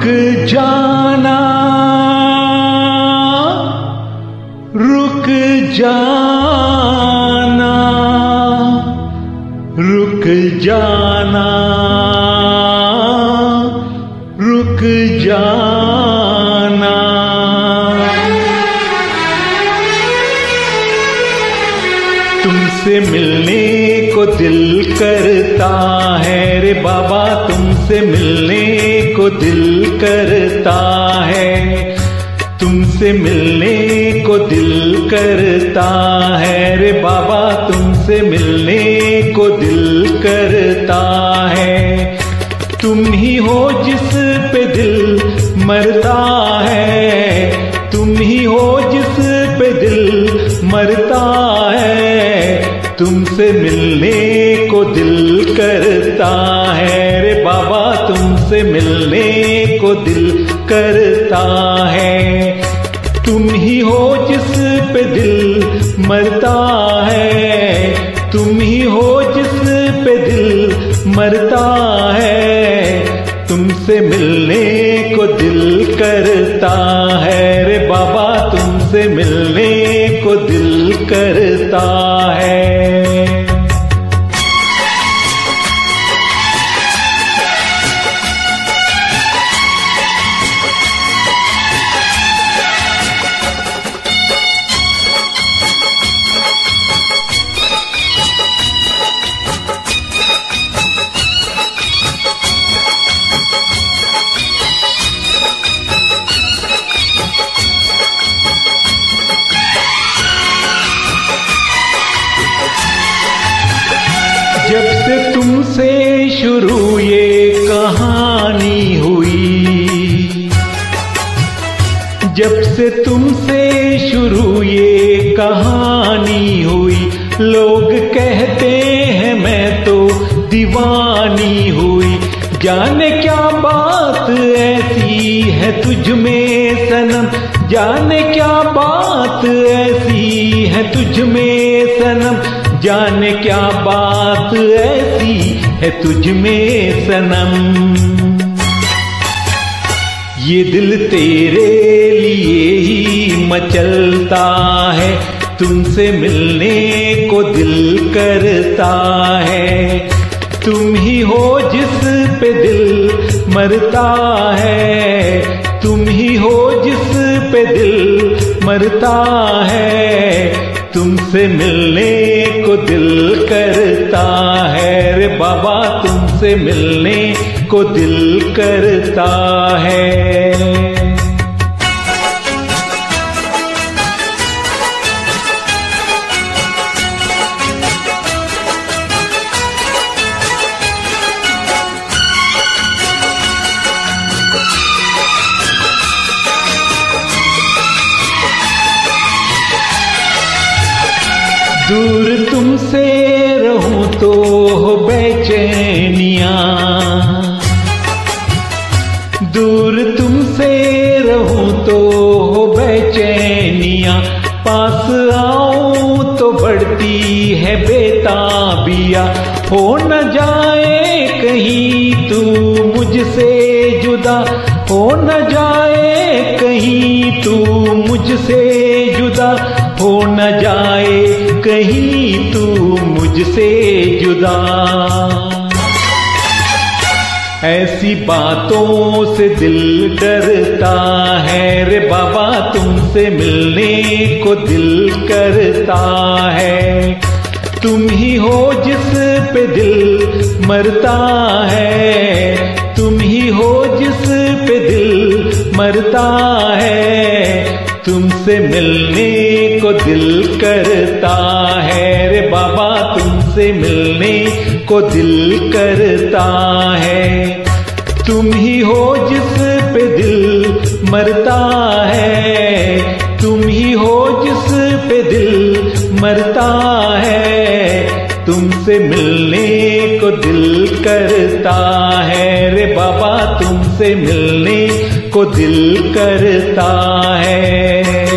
रुक जाना रुक जाना रुक जाना तुमसे मिलने को दिल करता है रे बाबा, तुमसे मिलने को दिल करता है, तुमसे मिलने को दिल करता है रे बाबा, तुमसे मिलने को दिल करता है। तुम ही हो जिस पे दिल मरता है, तुम ही हो जिस पे दिल मरता है, तुमसे मिलने को दिल करता है रे बाबा, तुमसे मिलने को दिल करता है। तुम ही हो जिस पे दिल मरता है, तुम ही हो जिस पे दिल मरता है, तुमसे मिलने को दिल करता है रे बाबा, तुमसे मिलने को दिल करता है। जब से तुमसे शुरू ये कहानी हुई, जब से तुमसे शुरू ये कहानी हुई, लोग कहते हैं मैं तो दीवानी हुई। जाने क्या बात ऐसी है तुझ में सनम, जाने क्या बात ऐसी है तुझ में सनम, जाने क्या बात ऐसी है तुझ में सनम। ये दिल तेरे लिए ही मचलता है, तुमसे मिलने को दिल करता है, तुम ही हो जिस पे दिल मरता है, तुम ही हो जिस पे दिल मरता है, तुमसे मिलने को दिल करता है रे बाबा, तुमसे मिलने को दिल करता है। दूर तुमसे रहूं तो हो बेचैनिया, दूर तुमसे रहूं तो हो बेचैनिया, पास आऊं तो बढ़ती है बेताबिया। हो न जाए कहीं तू मुझसे जुदा, हो न जाए कहीं तू मुझसे जुदा, हो न जाए कहीं तू मुझसे जुदा। ऐसी बातों से दिल डरता है रे बाबा, तुमसे मिलने को दिल करता है, तुम ही हो जिस पे दिल मरता है, तुम ही हो जिस पे दिल मरता है, तुमसे मिलने को दिल करता है रे बाबा, तुमसे मिलने को दिल करता है। तुम ही हो जिस पे दिल मरता है, तुम ही हो जिस पे दिल मरता है, तुमसे मिलने को दिल करता है रे बाबा, तुमसे मिलने को दिल करता है।